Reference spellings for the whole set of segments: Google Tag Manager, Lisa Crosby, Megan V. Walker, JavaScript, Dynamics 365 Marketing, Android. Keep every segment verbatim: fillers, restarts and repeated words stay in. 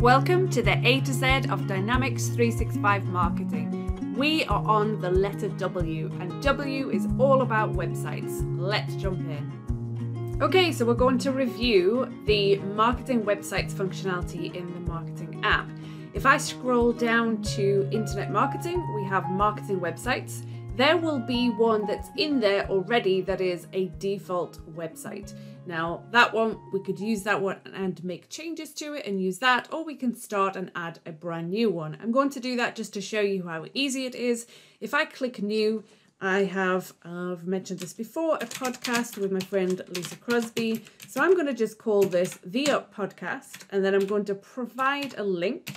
Welcome to the A to Z of Dynamics three sixty-five Marketing. We are on the letter W, and W is all about websites. Let's jump in. Okay, so we're going to review the marketing websites functionality in the marketing app. If I scroll down to internet marketing, we have marketing websites. There will be one that's in there already that is a default website. Now that one, we could use that one and make changes to it and use that, or we can start and add a brand new one. I'm going to do that just to show you how easy it is. If I click new, I have, uh, I've mentioned this before, a podcast with my friend Lisa Crosby. So I'm going to just call this The Up Podcast, and then I'm going to provide a link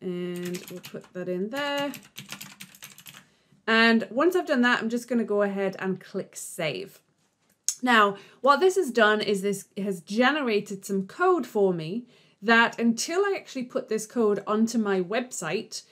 and we'll put that in there. And once I've done that, I'm just going to go ahead and click save. Now, what this has done is this has generated some code for me that until I actually put this code onto my website,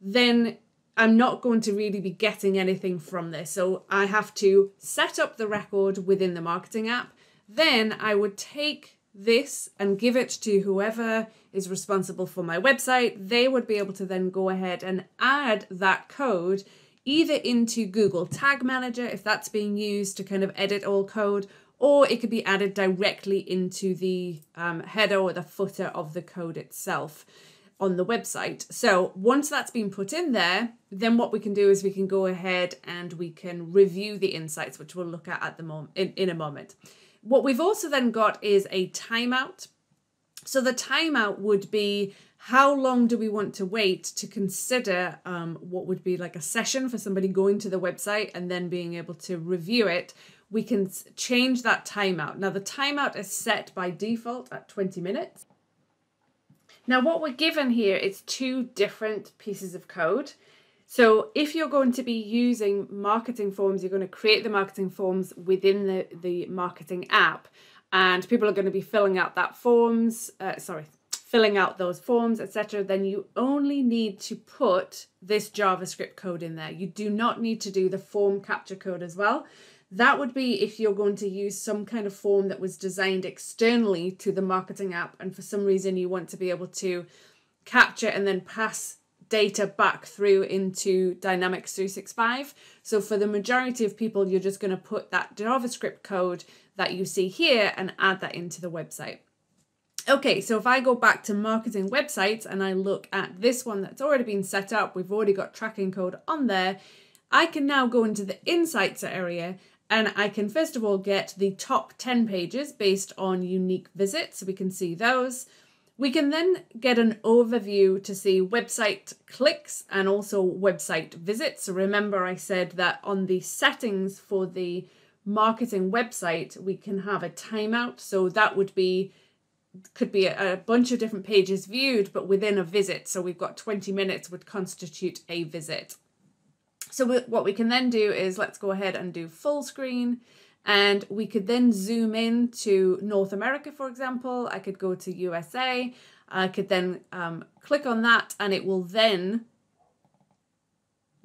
then I'm not going to really be getting anything from this. So I have to set up the record within the marketing app. Then I would take this and give it to whoever is responsible for my website. They would be able to then go ahead and add that code either into Google Tag Manager, if that's being used to kind of edit all code, or it could be added directly into the um, header or the footer of the code itself on the website. So once that's been put in there, then what we can do is we can go ahead and we can review the insights, which we'll look at at the moment in, in a moment. What we've also then got is a timeout. So the timeout would be, how long do we want to wait to consider um, what would be like a session for somebody going to the website and then being able to review it? We can change that timeout. Now the timeout is set by default at twenty minutes. Now what we're given here is two different pieces of code. So if you're going to be using marketing forms, you're going to create the marketing forms within the, the marketing app, and people are going to be filling out that forms, uh, sorry, filling out those forms, et cetera, then you only need to put this JavaScript code in there. You do not need to do the form capture code as well. That would be if you're going to use some kind of form that was designed externally to the marketing app, and for some reason you want to be able to capture and then pass data back through into Dynamics three sixty-five. So for the majority of people, you're just going to put that JavaScript code that you see here and add that into the website. Okay, so if I go back to marketing websites and I look at this one that's already been set up, we've already got tracking code on there, I can now go into the insights area and I can first of all get the top ten pages based on unique visits, so we can see those. We can then get an overview to see website clicks and also website visits. So remember I said that on the settings for the marketing website, we can have a timeout, so that would be could be a, a bunch of different pages viewed, but within a visit. So we've got twenty minutes would constitute a visit. So we, what we can then do is let's go ahead and do full screen, and we could then zoom in to North America, for example. I could go to U S A. I could then um, click on that and it will then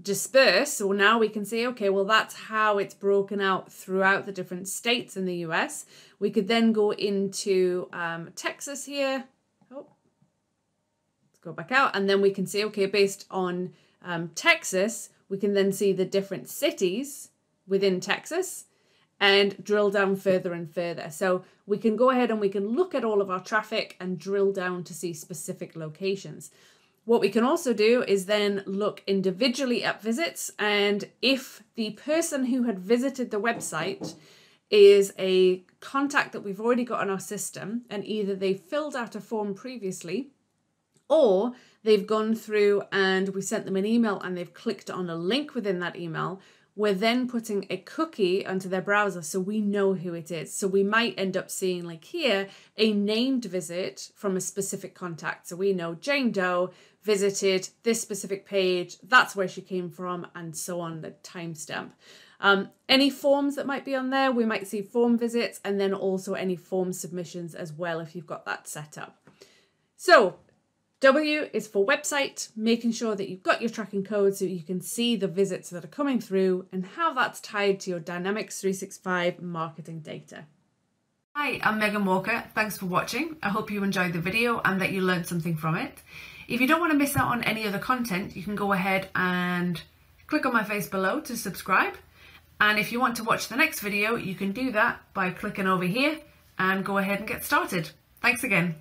disperse. So now we can see, okay, well, that's how it's broken out throughout the different states in the U S. We could then go into um, Texas here. Oh, let's go back out. And then we can see, okay, based on um, Texas, we can then see the different cities within Texas and drill down further and further. So we can go ahead and we can look at all of our traffic and drill down to see specific locations. What we can also do is then look individually at visits, and if the person who had visited the website is a contact that we've already got on our system, and either they filled out a form previously or they've gone through and we sent them an email and they've clicked on a link within that email, we're then putting a cookie onto their browser so we know who it is. So we might end up seeing, like here, a named visit from a specific contact. So we know Jane Doe visited this specific page, that's where she came from, and so on, the timestamp. Um, any forms that might be on there, we might see form visits, and then also any form submissions as well if you've got that set up. So W is for website, making sure that you've got your tracking code so you can see the visits that are coming through and how that's tied to your Dynamics three sixty-five marketing data. Hi, I'm Megan Walker. Thanks for watching. I hope you enjoyed the video and that you learned something from it. If you don't want to miss out on any other content, you can go ahead and click on my face below to subscribe. And if you want to watch the next video, you can do that by clicking over here and go ahead and get started. Thanks again.